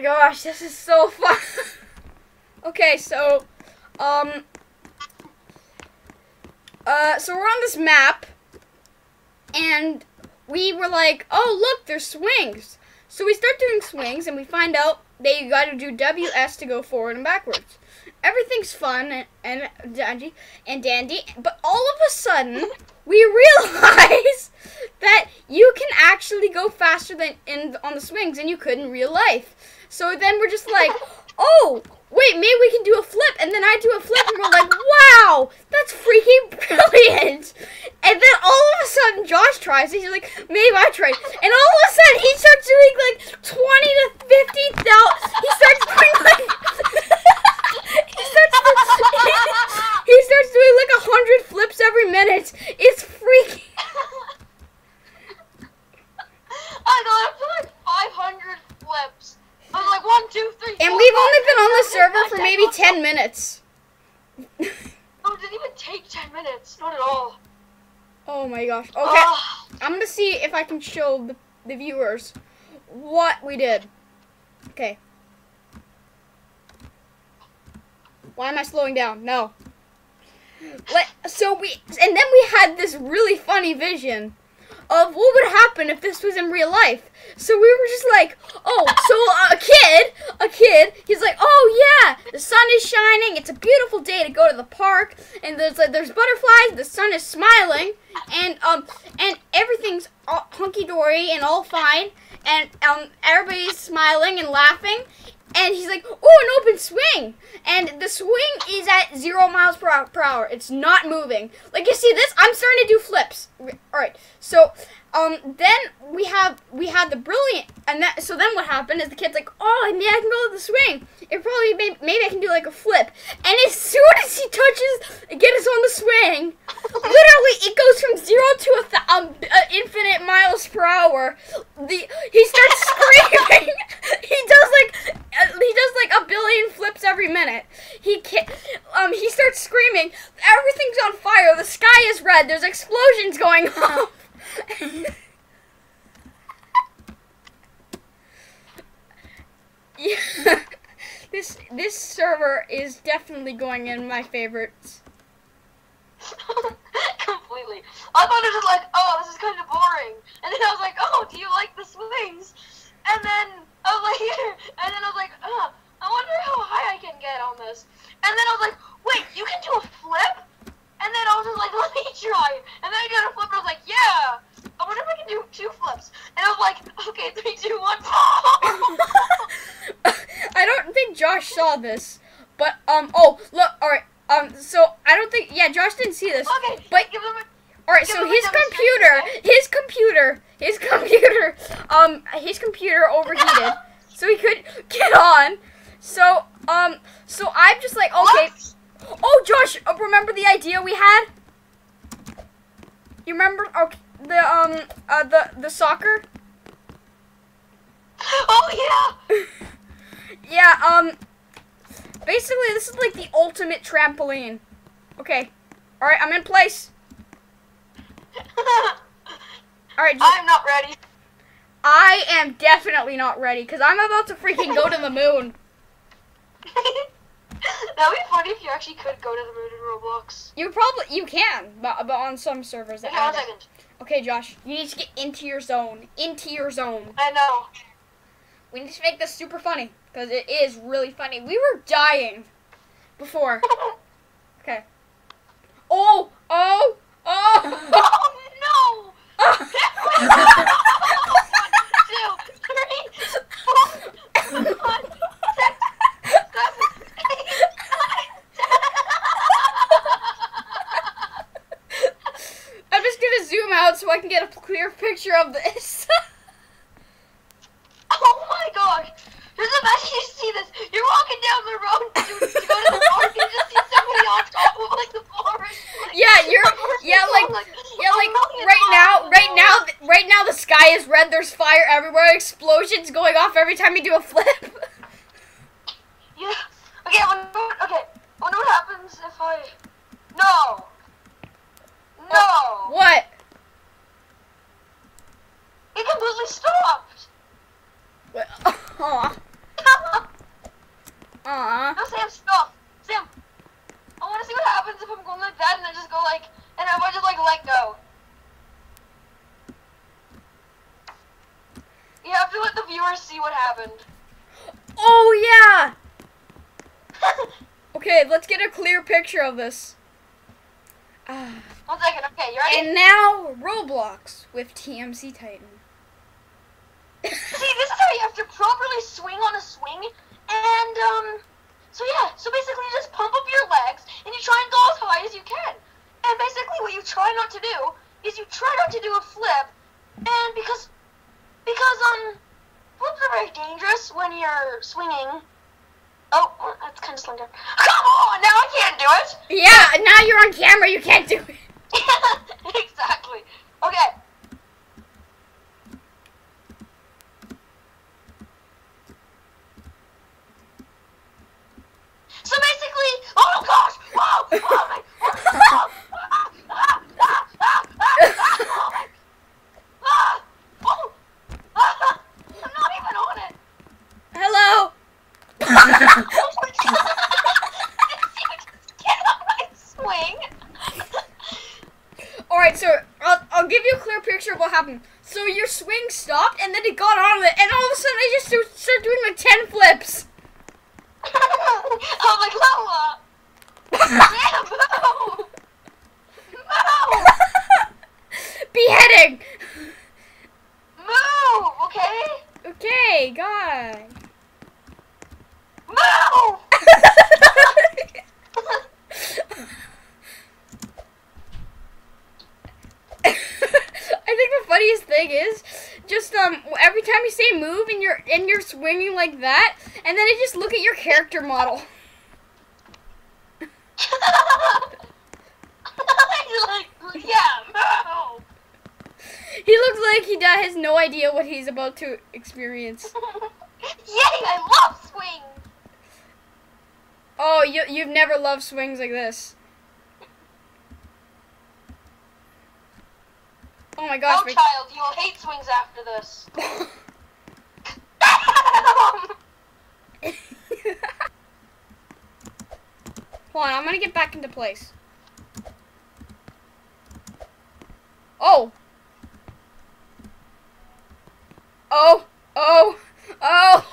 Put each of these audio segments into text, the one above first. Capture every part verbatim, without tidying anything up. my gosh, this is so fun. Okay, so, um, uh, so we're on this map, and we were like, oh, look, there's swings. So we start doing swings, and we find out that you gotta do W S to go forward and backwards. Everything's fun and, and dandy and dandy, but all of a sudden, we realize that you can actually go faster than in on the swings than you could in real life. So then we're just like, oh, wait, maybe we can do a flip. And then I do a flip, and we're like, wow, that's freaking brilliant. And then all of a sudden, Josh tries it. He's like, maybe I tried. And all of a sudden, he starts doing like twenty to fifty thousand. He starts doing like, he starts doing, he starts doing like a hundred flips every minute. It's freaking. I know, I've done like five hundred flips. I was like, one, two, three, and four, we've five, only been on the server for maybe ten minutes. Oh, it didn't even take ten minutes. Not at all. Oh my gosh. Okay. Uh, I'm going to see if I can show the, the viewers what we did. Okay. Why am I slowing down? No. Let, so we, and then we had this really funny vision of what would happen if this was in real life. So we were just like, oh, so a kid, a kid, he's like, oh yeah, the sun is shining, it's a beautiful day to go to the park, and there's like, there's butterflies, the sun is smiling, and um, and everything's hunky-dory and all fine, and um, everybody's smiling and laughing, and he's like, oh, an open swing, and the swing is at zero miles per hour, per hour. It's not moving. Like, you see this? I'm starting to do flips. All right, so um, then we have we had the brilliant, and that, so then what happened is the kid's like, oh, maybe I can go with the swing. It probably maybe, maybe I can do like a flip. And as soon as he touches, get us on the swing, literally it goes from zero to a th um, uh, infinite miles per hour. The he starts screaming. He does like. He does like a billion flips every minute. He can't, um he starts screaming. Everything's on fire. The sky is red. There's explosions going off. Yeah, this this server is definitely going in my favorites. Completely. I thought it was like, oh, this is kind of boring, and then I was like, oh, do you like the swings? And then I was like, yeah. And then I was like, oh, I wonder how high I can get on this. And then I was like, wait, you can do a flip? And then I was just like, let me try. And then I got a flip, and I was like, yeah, I wonder if I can do two flips. And I was like, okay, three, two, one. I don't think Josh saw this, but um, oh, look, all right, um, so I don't think, yeah, Josh didn't see this. Okay, but give them a. Alright, so his computer, his computer, his computer, um, his computer overheated, so he couldn't get on. So, um, so I'm just like, okay. What? Oh, Josh, remember the idea we had? You remember okay, the, um, uh, the, the soccer? Oh, yeah. Yeah, um, basically, this is like the ultimate trampoline. Okay, alright, I'm in place. All right, just, I'm not ready. I am definitely not ready because I'm about to freaking go to the moon. That would be funny if you actually could go to the moon in Roblox. You probably you can, but, but on some servers. That okay, one second. Okay, Josh, you need to get into your zone. Into your zone. I know. We need to make this super funny because it is really funny. We were dying before. Okay. Oh, oh. Oh, oh no! one, two, three, four, five, six, seven, eight, nine, ten. I'm just gonna zoom out so I can get a clear picture of this. Oh my gosh! Just imagine you see this. You're walking down the road to, to go to the park and just see somebody on top of like the forest. Like, yeah, you're yeah like, like yeah like right now right now right now the sky is red. There's fire everywhere. Explosions going off every time you do a flip. Yeah. Okay. I wonder, okay. I wonder what happens if I. No. No. What? It completely stopped. What? Oh. see what happened. Oh, yeah! Okay, let's get a clear picture of this. Uh, One second, okay, you ready? And now, Roblox with T M C Titan. See, this is how you have to properly swing on a swing, and, um, so yeah, so basically you just pump up your legs, and you try and go as high as you can. And basically what you try not to do is you try not to do a flip, and because, because, um, flips are very dangerous when you're swinging. Oh, that's kind of slender. Come on, now I can't do it! Yeah, now you're on camera, you can't do it. Exactly. Okay. So basically, oh my gosh! Whoa! Oh my! Oh, ah, ah, ah, ah, ah, ah, oh, ah, I'm not even on it. Hello. Oh my god! Get on my swing. All right, so I'll I'll give you a clear picture of what happened. So your swing stopped, and then it got on it, and all of a sudden I just do, started doing like ten flips. I'm like, Lola! No! No! Beheading! Move, okay? Okay, guy. Move! I think the funniest thing is, just um, every time you say move and you're and you're swinging like that, and then I just look at your character model. Like, yeah, no. He looks like he has no idea what he's about to experience. Yay! I love swings. Oh, you you've never loved swings like this. Oh my gosh! No, child, you'll hate swings after this. Hold on, I'm gonna get back into place. Oh. Oh. Oh. Oh.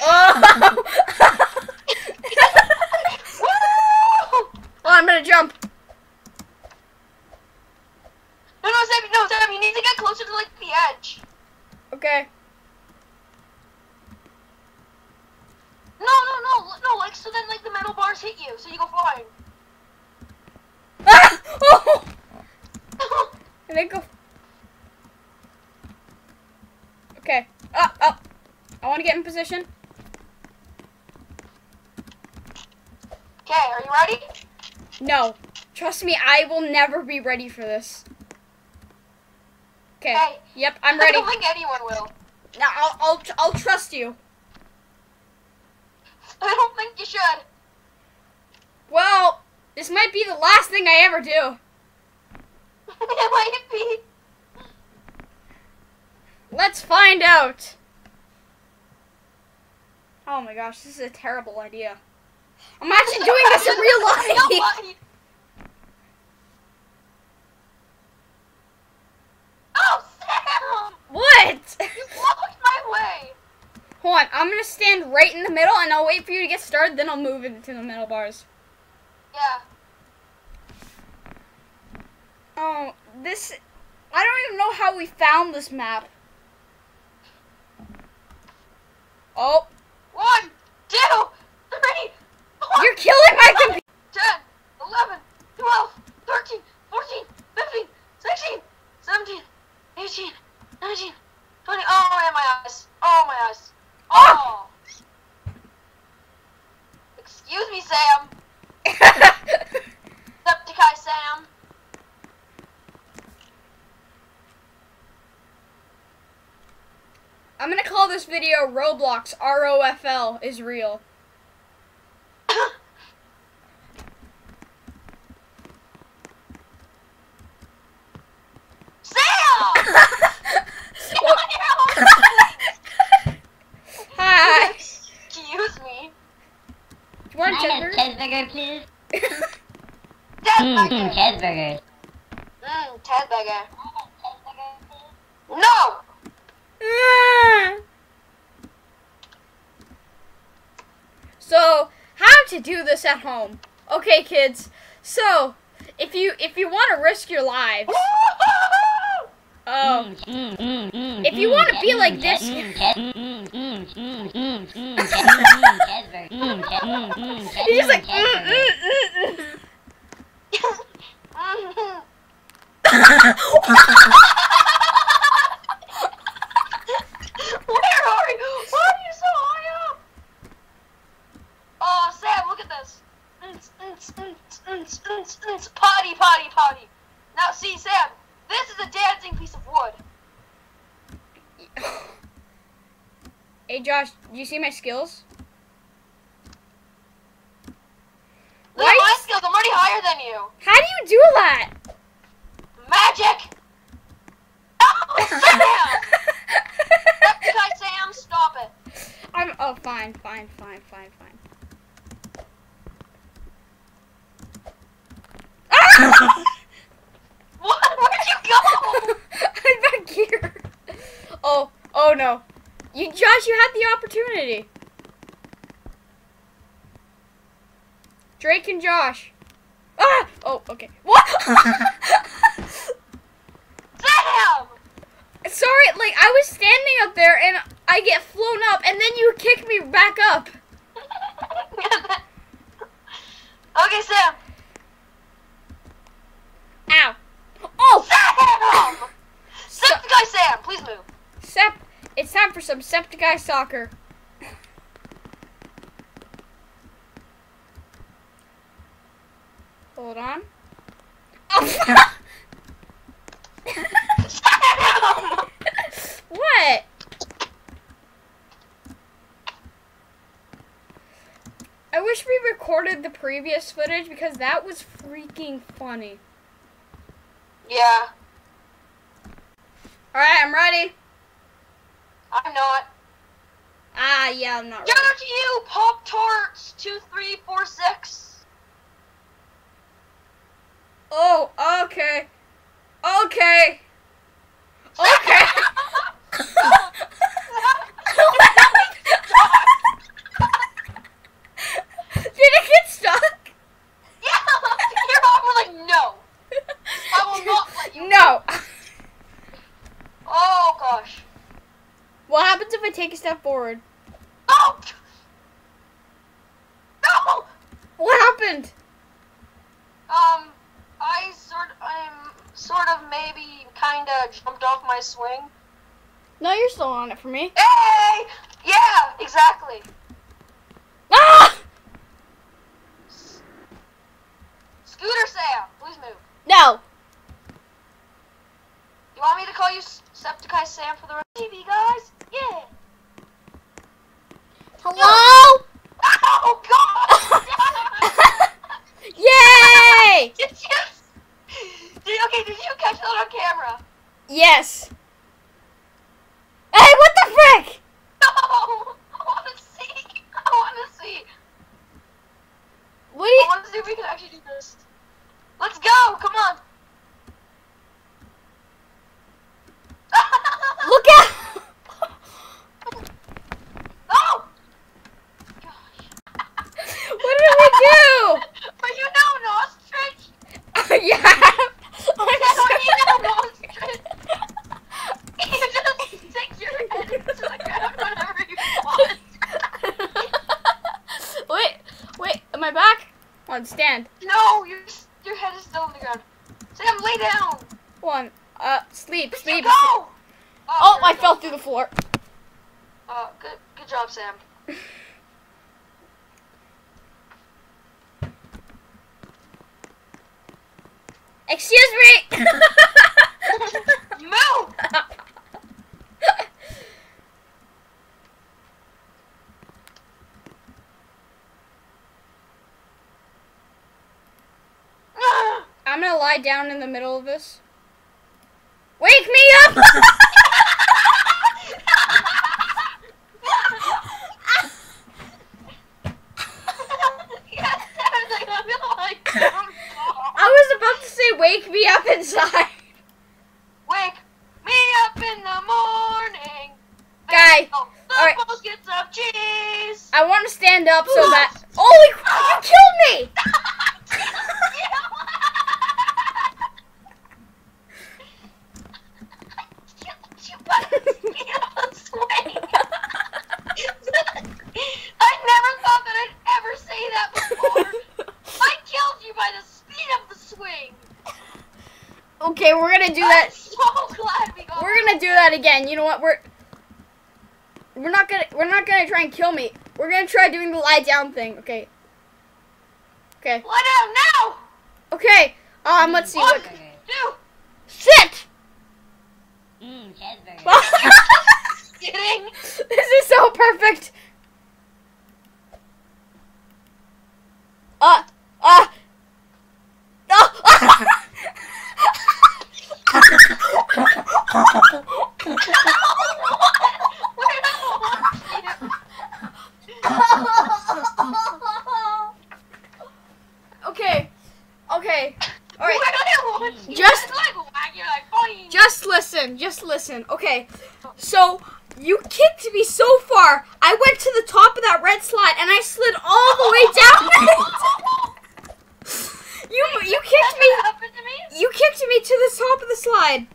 Oh. Oh, I'm gonna jump. No, no, Sam, no, Sam, you need to get closer to, like, the edge. Okay. No, no, no, no, like, so then, like, the metal bars hit you, so you go flying. Ah! Oh! And then go... Okay. Up, uh, up. Uh. I want to get in position. Okay, are you ready? No. Trust me, I will never be ready for this. Okay. Hey, yep, I'm ready. I don't think anyone will. No, I'll, I'll, I'll trust you. I don't think you should. Well, this might be the last thing I ever do. It might be. Let's find out. Oh my gosh, this is a terrible idea. I'm actually doing this in real life. What? You blocked my way. Hold on, I'm gonna stand right in the middle, and I'll wait for you to get started. Then I'll move into the metal bars. Yeah. Oh, this. I don't even know how we found this map. Oh. One, two, three. Four, you're killing my computer. Ten, eleven, twelve, thirteen, fourteen, fifteen, sixteen, seventeen, eighteen. nineteen, twenty, oh, and my eyes. Oh, my eyes. Oh! Excuse me, Sam. Septicai, Sam. I'm gonna call this video Roblox, R O F L, is real. Cheeseburger, please. Cheeseburger. Cheeseburger. Mmm, cheeseburger. No! So, how to do this at home. Okay, kids. So, if you if you want to risk your lives... Um, if you want to be like this... He's just like... Mm, mm, mm, mm. Where are you? Why are you so high up? Oh, Sam, look at this. Potty, potty, potty. Now, see, Sam, this is a dancing piece of wood. Hey, Josh, do you see my skills? Look at my skills. I'm already higher than you. How do you do that? Magic! Oh, Sam! Guy Sam, stop it. I'm. Oh, fine, fine, fine, fine, fine. Ah! What? Where'd you go? I'm back here. Oh, oh no. You, Josh, you had the opportunity. Drake and Josh. Ah! Oh, okay. What? Sorry, like, I was standing up there, and I get flown up, and then you kick me back up. Okay, Sam. Ow. Oh! Sam! Septic-eye Sam, please move. Sep, it's time for some Septic-eye soccer. Hold on. Oh, what? I wish we recorded the previous footage because that was freaking funny. Yeah. Alright, I'm ready. I'm not. Ah, yeah, I'm not ready. Go to you, Pop-Tarts, two, three, four, six. Oh, okay. Okay. Okay. Did it get stuck? Yeah. Your mom was like, no. I will not let you. No. Oh, gosh. What happens if I take a step forward? Oh. No. What happened? Um, I sort I'm sort of maybe kind of jumped off my swing. No, you're still on it for me. Hey! Yeah, exactly. Ah! Scooter Sam, please move. No. You want me to call you Septicai Sam for the rest of T V, guys? Yeah. Hello? Oh, God! Yay! Did you, did, okay, did you catch that on camera? Yes. Hey, what the frick? No, I want to see. I want to see. What do you? I want to see if we can actually do this. Let's go. Come on. Look out! Oh! Gosh. What did we do? But you know an ostrich. Oh yeah. I know you know an ostrich. Stand. No, your your head is still on the ground. Sam, lay down. One, uh, sleep, Where'd sleep. Go? Oh, oh I fell through the floor. Uh, good, good job, Sam. Excuse me. Move. I'm gonna lie down in the middle of this. Wake me up! I was about to say, wake me up inside. Wake me up in the morning. Guy, all right. Buckets of cheese. I want to stand stand up so that. Holy! You killed me! Okay, we're gonna do that. I'm so glad we got we're gonna do that again. You know what? We're we're not gonna we're not gonna try and kill me. We're gonna try doing the lie down thing. Okay. Okay. Lie down now. Okay. Um. Let's see. One, what... two. Shit. Mmm. Just kidding. This is so perfect. Uh. Uh. Okay, okay, all right. Just, just listen, just listen. Okay, so you kicked me so far. I went to the top of that red slide and I slid all the way down it. You, you kicked me. You kicked me to the top of the slide.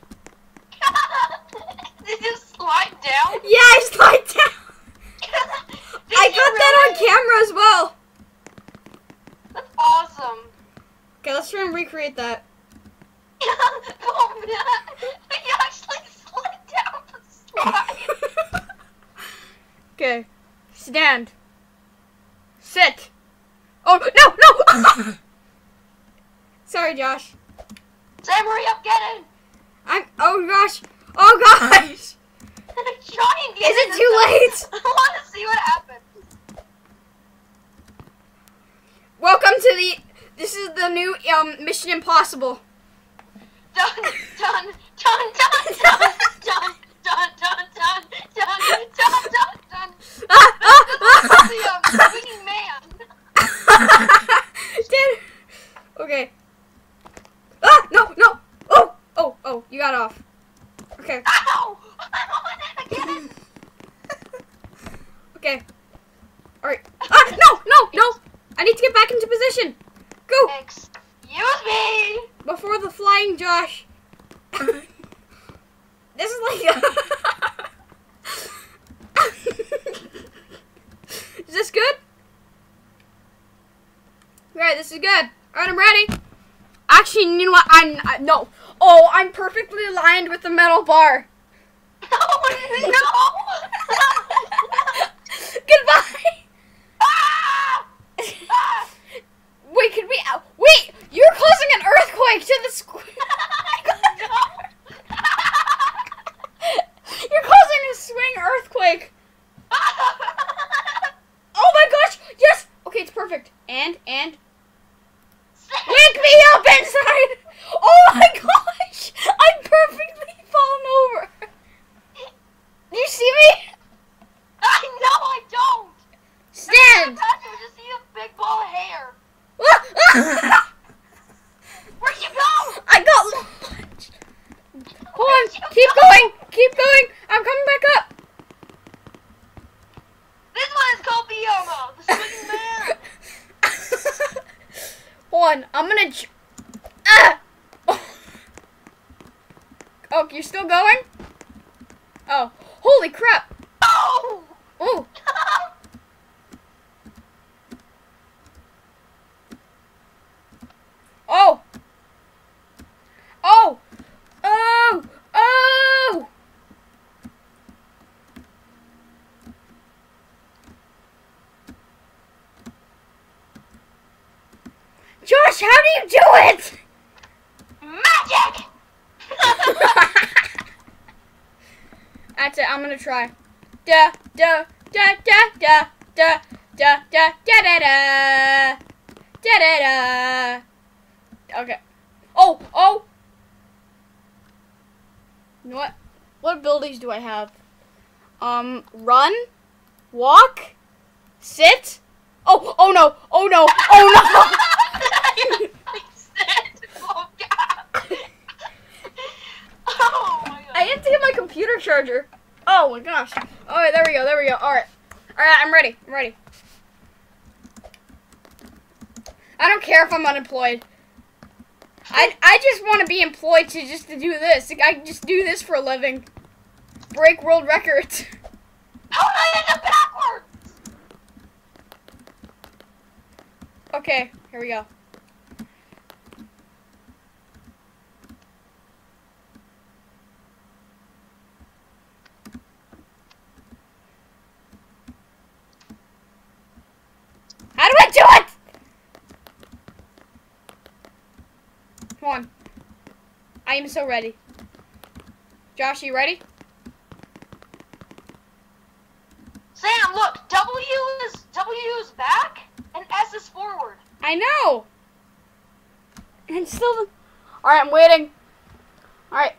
Did you slide down? Yeah, I slide down. I got really? that on camera as well. That's awesome. Okay, let's try and recreate that. Oh no! You actually slid down the slide. Okay, stand. Sit. Oh no no! Sorry, Josh. Sam, hurry up, get in. I'm. Oh gosh. Oh gosh! Is it too late? I want to see what happens. Welcome to the. This is the new um Mission Impossible. Dun dun dun dun dun dun dun dun dun dun dun dun dun. Ah ah ah! The um swinging man. Dead. Okay. Ah no no! Oh oh oh! You got off. Okay. Ow! I'm on it again! Okay. Alright. Ah! No! No! No! I need to get back into position! Go! Excuse me! Before the flying Josh. This is like... Is this good? Alright, this is good. Alright, I'm ready. Actually, you know what? I'm... I, no. Oh, I'm perfectly aligned with the metal bar. No, no. Goodbye. Ah! Ah! Wait, could we? Wait, you're causing an earthquake to the squid. You're causing a swing earthquake. Oh my gosh! Yes. Okay, it's perfect. And and. Wake me up inside. Oh my gosh! I'm perfectly fallen over. Do you see me? I know I don't. Stand. I just see a big ball of hair. Where'd you go? I got launched. Hold on. Keep go? going. Keep going. I'm coming back up. This one is called Bioma, the swinging man. Hold on. I'm gonna. Ch ah. Oh, you're still going? Oh. Holy crap! Oh! Ooh. Oh! Oh! Oh! Oh! Josh, how do you do it? Magic! That's it. I'm gonna try. Da da da da da da da da da da da da da. Okay. Oh oh. You know what? What abilities do I have? Um, run, walk, sit. Oh oh no oh no oh no. I have to get my computer charger. Oh my gosh. Alright, there we go, there we go. Alright. Alright, I'm ready. I'm ready. don't care if I'm unemployed. I I just want to be employed to just to do this. Like, I just do this for a living. Break world records. How did I end up backwards? Okay, here we go. How do I do it? Come on. I am so ready. Josh, you ready? Sam, look. W is W is back, and S is forward. I know. And still. All right, I'm waiting. All right.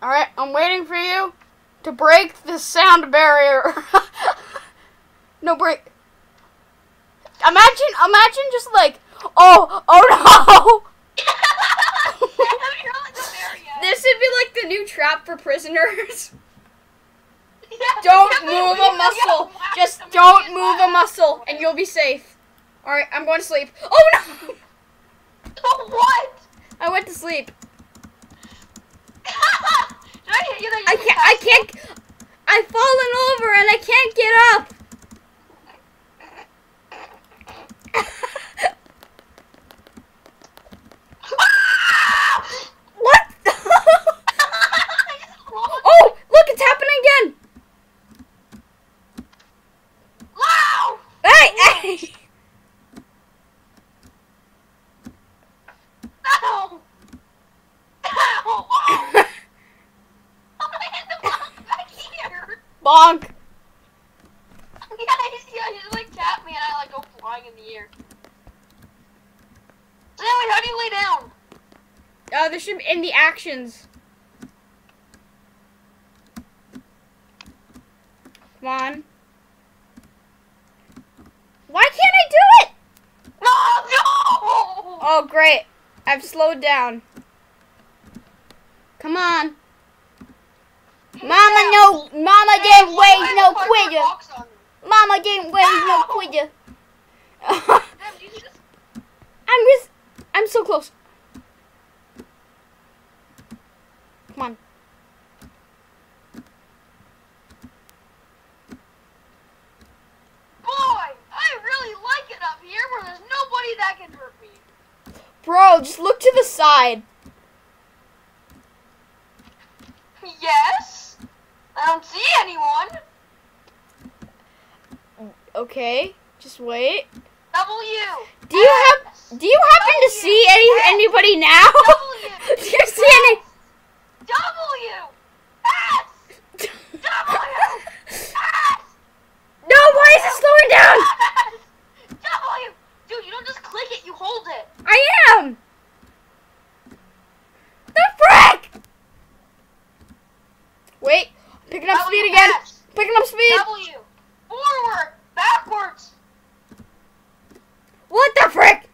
All right, I'm waiting for you to break the sound barrier. No break. Imagine, imagine just like, oh, oh no! This would be like the new trap for prisoners. Yeah, don't move a muscle. Just don't move a muscle, and you'll be safe. All right, I'm going to sleep. Oh no! Oh, what? I went to sleep. Did I hit you? I can't. I can't. I've fallen over and I can't get up. What? Oh, look, it's happening again. Wow! Hey, hey! Ow! Ow! Oh, I had the bonk back here. Bonk. Yeah, I see. I just like tap me, and I like go flying in the air. So anyway, how do you lay down? Uh, this should be in the actions. Come on. Why can't I do it? No, no! Oh, great. I've slowed down. Come on. Mama, no. Mama didn't wave no quitter. Mama didn't wave no quitter. I'm just. I'm so close. Come on. Boy, I really like it up here where there's nobody that can hurt me. Bro, just look to the side. Yes? I don't see anyone. Okay, just wait. W. Do you have do you happen to see any anybody now? W. Do you see any W! S! W! S! No, why is it slowing down? W! Dude, you don't just click it, you hold it. I am! The frick! Wait, picking up w speed again. S. Picking up speed. W! Forward! Backwards! What the frick?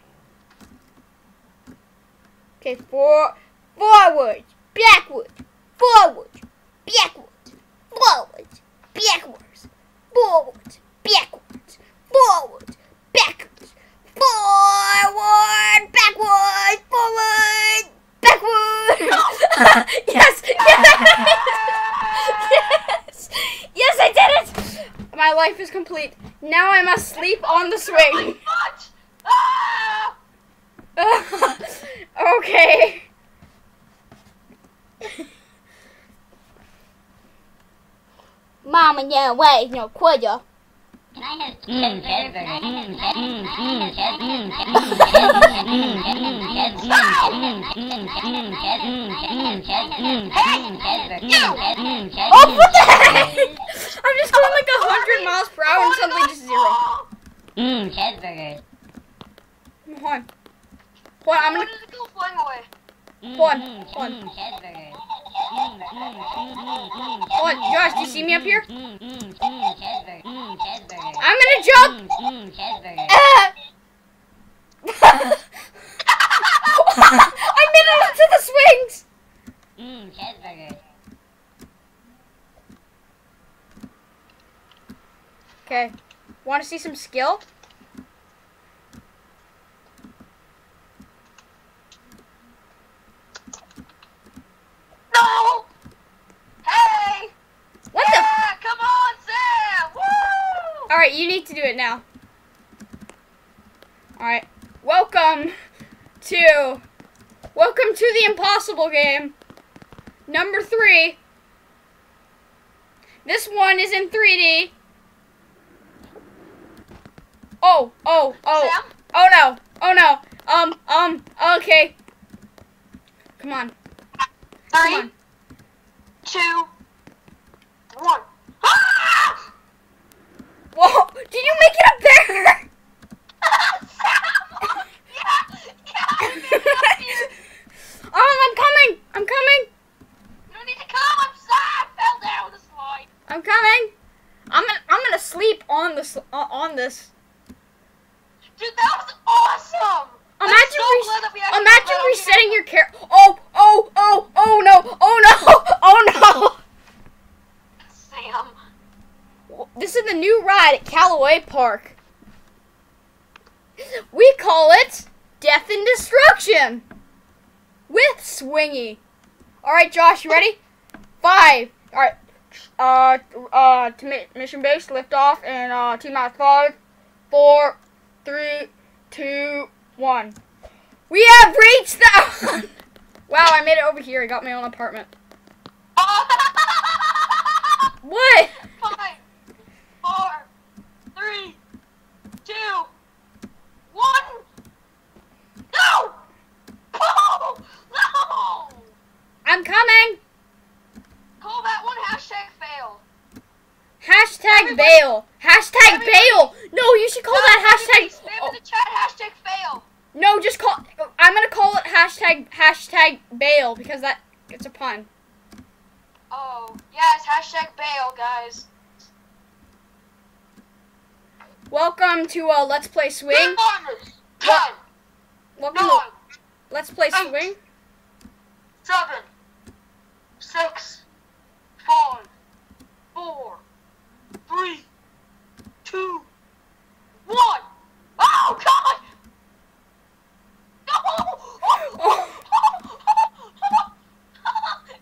Okay, for, forward. Backwards, forwards, backwards, forwards, backwards, forwards, backwards, forwards, backwards, forward, backwards, forward, backwards. Yes, yes, yes, yes, I did it. My life is complete. Now I must sleep on the swing. Okay. Mama, no way, no quitter. Can I have mm, cheeseburger? Mm, mm, mm, mm, mm, mm, oh, what the heck? I'm just going like a hundred miles per hour and suddenly just zero. Mmm, cheeseburger. Come on. What? I'm gonna go flying away. One, one, one. Josh, do you see me up here? I'm gonna jump. Uh. I made it onto the swings. Okay. Want to see some skill? Alright, you need to do it now. Alright. Welcome to... Welcome to the impossible game. Number three. This one is in three D. Oh, oh, oh. Oh no, oh no. Um, um, okay. Come on. Three, Come on. two, one. Ah! Whoa, did you make it up there? yeah, yeah. Oh, I'm coming, I'm coming. You don't need to come, I'm sorry, I fell down the slide. I'm coming. I'm gonna, I'm gonna sleep on this, uh, on this. Dude, that was awesome! Imagine, so res that we imagine resetting your care. Oh, oh, oh, oh no, oh no, oh no! Sam. This is the new ride at Callaway Park. We call it Death and Destruction with Swingy. Alright, Josh, you ready? Five. Alright. Uh, uh, mission base, lift off, and uh, team out five, four, three, two, one. We have reached the... Wow, I made it over here. I got my own apartment. What? Five, four, three, two, one. No! Oh, no! I'm coming. Call that one hashtag fail. Hashtag bail. Hashtag bail. No, you should call no, that hashtag. Spam oh. in the chat hashtag fail. No, just call. I'm gonna call it hashtag hashtag bail because that it's a pun. Oh yes, hashtag bail, guys. Welcome to uh, Let's Play Swing. Ten. Welcome nine, to Let's Play eight, Swing. Seven. Six. Five. Four. Three, two, one. Oh God! No! Oh, oh, oh, oh, oh.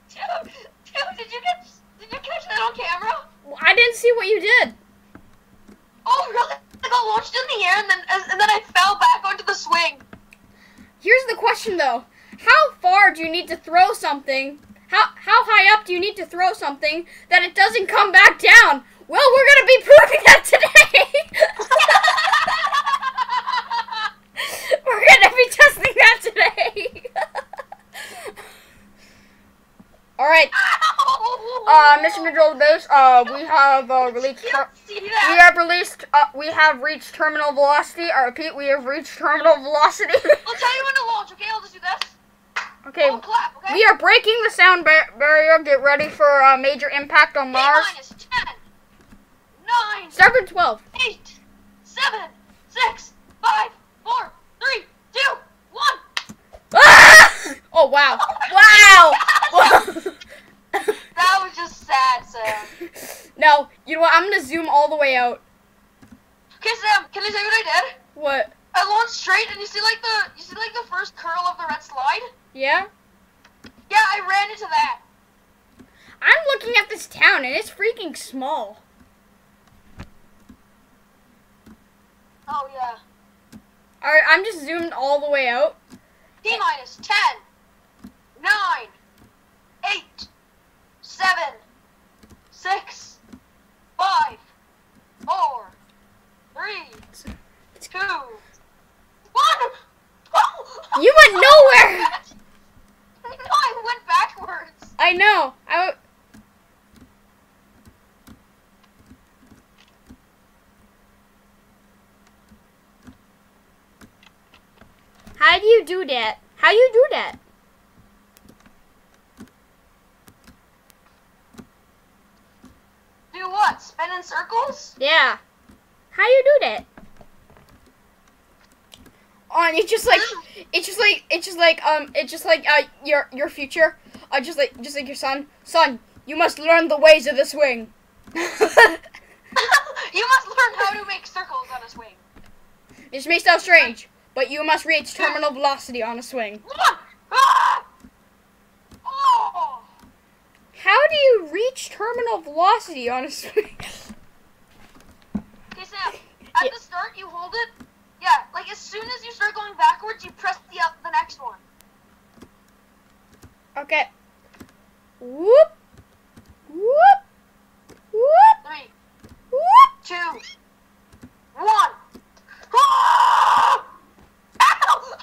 Dude, dude, did you get? Did you catch that on camera? Well, I didn't see what you did. Oh really? I got launched in the air and then and then I fell back onto the swing. Here's the question though: how far do you need to throw something? How how high up do you need to throw something that it doesn't come back down? Well, we're going to be proving that today. We're going to be testing that today. All right. Uh, mission control base. Uh, we have uh, released. We have released. Uh, we have reached terminal velocity. I repeat, we have reached terminal velocity. I'll tell you when to launch. Okay, I'll just do this. Okay. Oh, clap, okay. We are breaking the sound bar barrier. Get ready for a uh, major impact on Mars. Nine, seven, twelve, eight, seven, six, five, four, three, two, one. Ah! Oh wow! Oh, wow! That was just sad, Sam. No, you know what? I'm gonna zoom all the way out. Okay, Sam. Can I tell you what I did? What? I launched straight, and you see like the you see like the first curl of the red slide. Yeah. Yeah, I ran into that. I'm looking at this town, and it's freaking small. Oh, yeah. Alright, I'm just zoomed all the way out. D minus ten, nine, eight, seven, six, five, four, three, two, one. You went nowhere! No, I went backwards. I know. I w How do you do that? How do you do that? Do what? Spin in circles? Yeah. How do you do that? Oh, and it's just like it's just like it's just like um it's just like uh your your future. Uh just like just like your son. Son, you must learn the ways of the swing. You must learn how to make circles on a swing. This may sound strange. But you must reach terminal velocity on a swing. How do you reach terminal velocity on a swing? Okay, Sam, as soon as you start going backwards, you press the up the next one. Okay. Whoop. Whoop. Whoop. Three. Whoop. Two. One. Oh! Ow!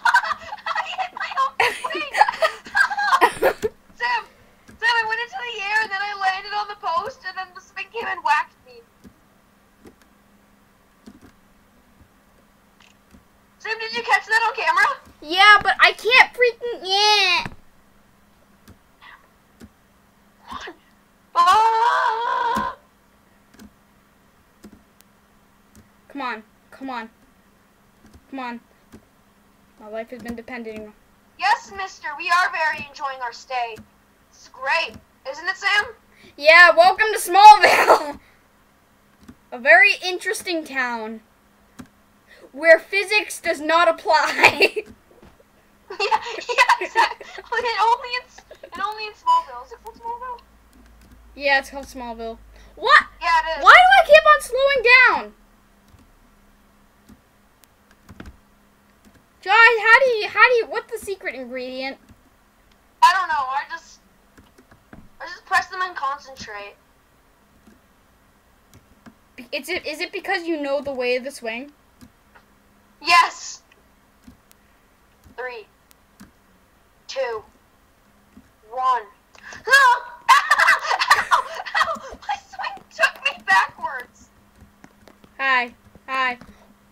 I hit my own wing. Sam, Sam, I went into the air and then I landed on the post and then the spin came and whacked me. Sam, did you catch that on camera? Yeah, but I can't freaking yeah. Ah! Come on, come on, come on. My life has been depending. Yes, mister, we are very enjoying our stay. It's great, isn't it, Sam? Yeah, welcome to Smallville. A very interesting town where physics does not apply. yeah, yeah, exactly. It only in, it only in Smallville. Is it called Smallville? Yeah, it's called Smallville. What? Yeah, it is. Why do I keep on slowing down? Josh, how do you, how do you, what's the secret ingredient? I don't know, I just, I just press them and concentrate. It's, is it because you know the way of the swing? Yes! Three. Two. One. No! Ow, ow, my swing took me backwards. Hi, hi.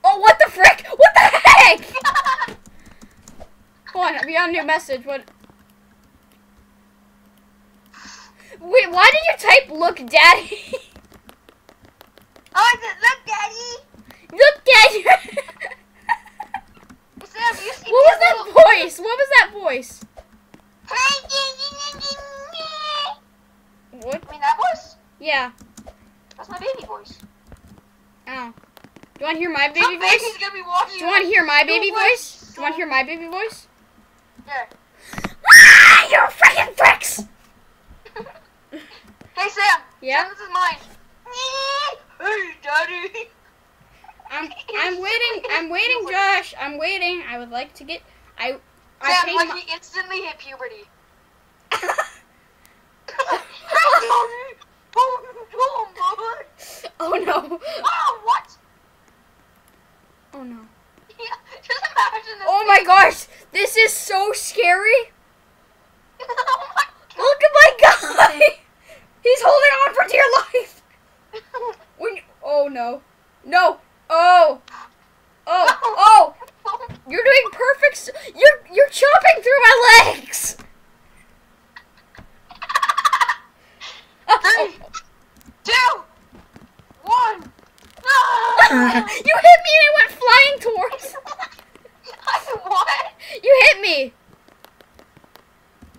Oh, what the frick? What the heck? Hold on, we got a new message. What? Wait, why did you type "look, daddy"? Oh, is it "look, daddy"? Look, daddy. Sam, you see what was that voice? What was that voice? What? I mean that voice? Yeah. That's my baby voice. Oh. Do you want to hear my baby Some voice? Baby's gonna be walking Do you want to hear my baby voice? Do you want to hear my baby voice? Yeah. Ah, you freaking pricks! Hey Sam. Yeah. Sam, this is mine. Hey, daddy. I'm I'm waiting. I'm waiting, Josh. I'm waiting. I would like to get. I. Sam, I like my... he instantly hit puberty. Oh no. Oh, what? Oh no. Yeah, just imagine this. Oh my gosh, this is so scary. Oh my God. Look at my guy. He's holding on for dear life. When you, oh no. No. Oh. Oh. Oh. You're doing perfect. You're you're chopping through my legs. Three, two, one. No! You hit me and it went flying towards. What? You hit me.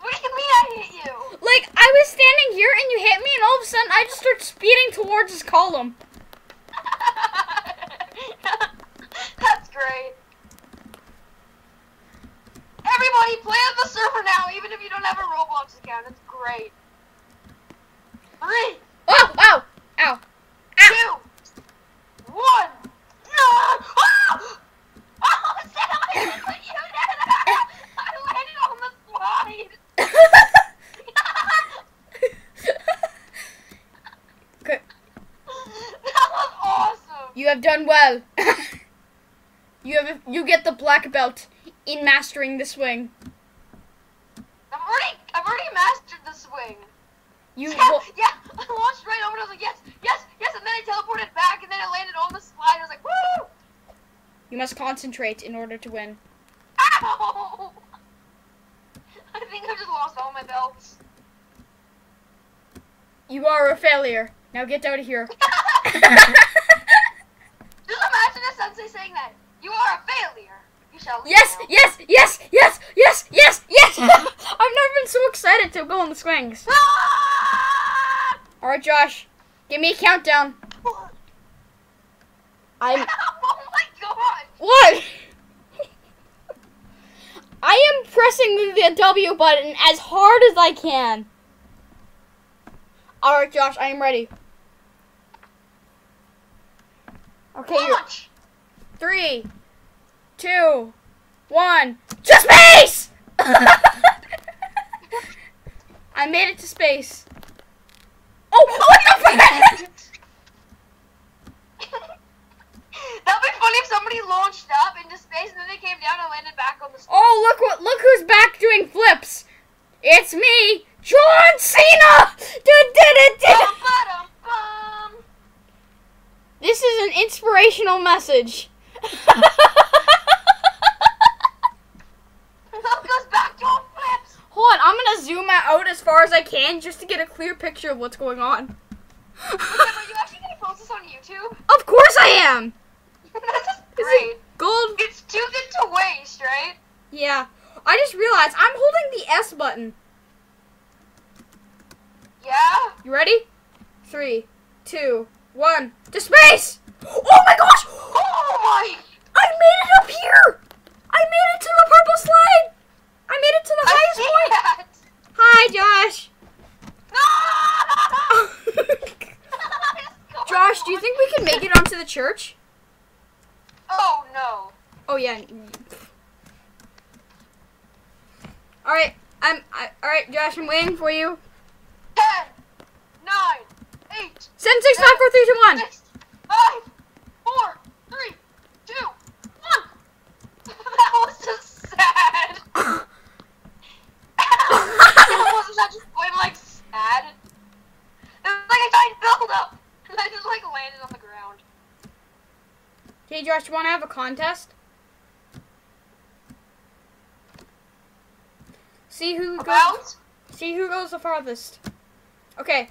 What do you mean I hit you? Like, I was standing here and you hit me and all of a sudden I just started speeding towards this column. That's great. Everybody, play on the server now, even if you don't have a Roblox account. It's great. Three. Oh, ow, ow, ow. Two. One. Oh, oh Sam, I landed on you, Dad. I landed on the slide. Good. That was awesome. You have done well. You have a, you get the black belt in mastering the swing. I'm already, I've already mastered the swing. You yeah, yeah, I launched right over and I was like, yes, yes, yes, and then I teleported back and then I landed on the slide and I was like, woo! You must concentrate in order to win. Ow! I think I just lost all my belts. You are a failure. Now get out of here. Just imagine a sensei saying that. You are a failure. You shall leave Yes, now. yes, yes, yes, yes, yes, yes! I've never been so excited to go on the swings. Alright, Josh, give me a countdown. I'm. Oh my God! What? I am pressing the W button as hard as I can. Alright, Josh, I am ready. Okay. Launch. Three, two, one. To space! I made it to space. Oh, what the fuck? That'd be funny if somebody launched up into space and then they came down and landed back on the stage. Oh, look what look who's back doing flips. It's me, John Cena. This is an inspirational message. Look who's back doing flips. Hold on, I'm gonna zoom out as far as I can just to get a clear picture of what's going on. Are you actually gonna post this on YouTube? Of course I am. That's great. Gold. It's too good to waste, right? Yeah. I just realized I'm holding the S button. Yeah. You ready? Three, two, one. To space! Oh my gosh! Oh my! I made it up here. I made it to the purple slide. I made it to the I highest point. That. Hi, Josh. No! Josh, do you think we can make it onto the church? Oh no. Oh yeah. All right, I'm. I, all right, Josh, I'm waiting for you. Ten, nine, eight, seven, six, eight, five, four, three, two, one. Six, five, four, three, two, one. That was just sad. Wasn't that just going like sad? It was like a giant build up, and I just like landed on the ground. Hey, Josh, you want to have a contest? See who About? goes. See who goes the farthest. Okay.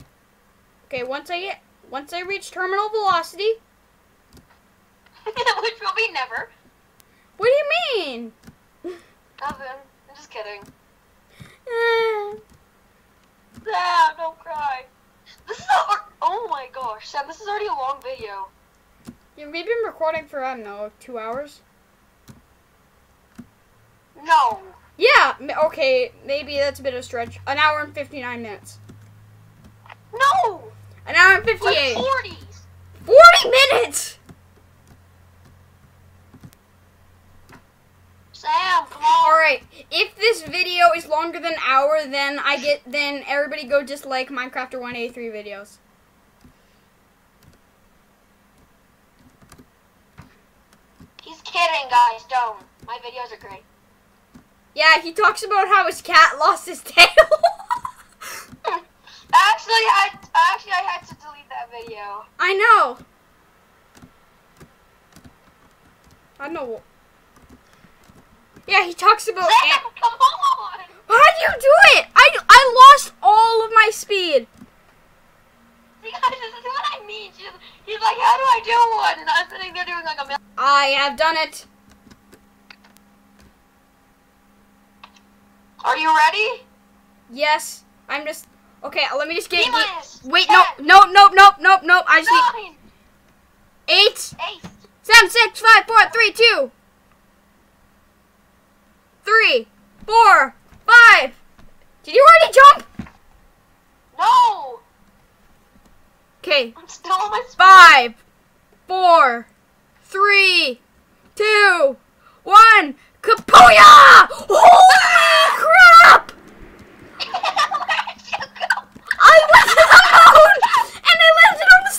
Okay. Once I get, once I reach terminal velocity, which will be never. What do you mean? Nothing. I'm just kidding. Ah, don't cry. This is a, oh my gosh, Sam. This is already a long video. Yeah, we've been recording for I don't know two hours. No. Yeah, okay, maybe that's a bit of a stretch. An hour and fifty-nine minutes. No! An hour and fifty-eight. Like forties. forty minutes! Sam, come on. Alright, if this video is longer than an hour, then I get, then everybody go dislike Minecrafter one eighty-three videos. He's kidding, guys, don't. My videos are great. Yeah, he talks about how his cat lost his tail. actually, I actually I had to delete that video. I know. I know. Yeah, he talks about. Sam, come on! How do you do it? I I lost all of my speed. See, guys, this is what I mean. She's, he's like, how do I do one? And I'm sitting there doing like a million. I have done it. Are you ready? Yes. I'm just okay. Let me just get. Wait, no, no, no, no, no, no. I just need eight, eight, seven, six, five, four, three, two, three, four, five. Did you already jump? No. Okay. I'm still on my five, four, three, two, one. Kapoya! Holy crap! Where'd you go? I landed on the moon! And I landed on the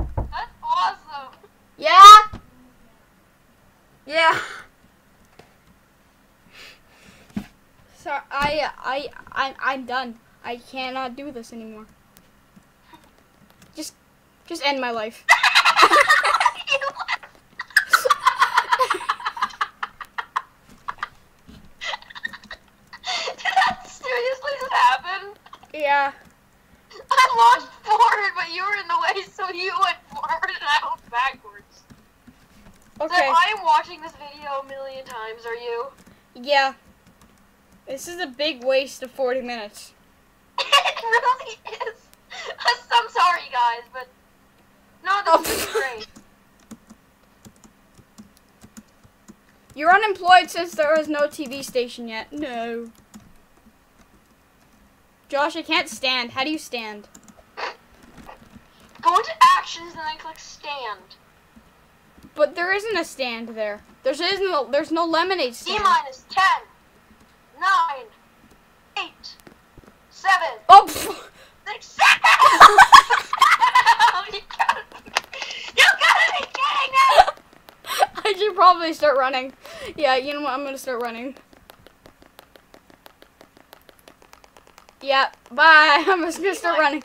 slide! That's awesome! Yeah? Yeah. So I, I, I, I'm done. I cannot do this anymore. Just, just end my life. Yeah. I launched forward, but you were in the way, so you went forward and I went backwards. Okay. So I am watching this video a million times, are you? Yeah. This is a big waste of forty minutes. It really is. I'm sorry, guys, but... No, this is great. You're unemployed since there is no T V station yet. No. Josh, I can't stand. How do you stand? Go into actions and then click stand. But there isn't a stand there. There's isn't. A, there's no lemonade stand. D minus ten, nine, eight, seven. Oh. Pff. Six. You gotta, you gotta be kidding me! I should probably start running. Yeah, you know what? I'm gonna start running. Yeah. Bye. I'm just gonna start running.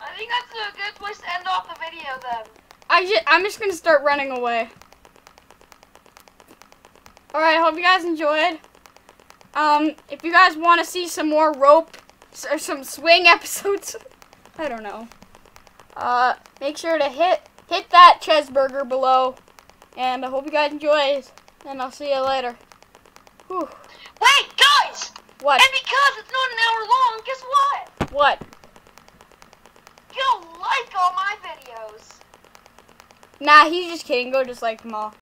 I think that's a good place to end off the video, then. I just, I'm just going to start running away. Alright, I hope you guys enjoyed. Um, if you guys want to see some more rope, or some swing episodes, I don't know. Uh, make sure to hit, hit that cheeseburger below. And I hope you guys enjoyed. And I'll see you later. Whew. Wait, guys! What? And because it's not an hour long, guess what? What? You'll like all my videos. Nah, he's just kidding. Go just like them all.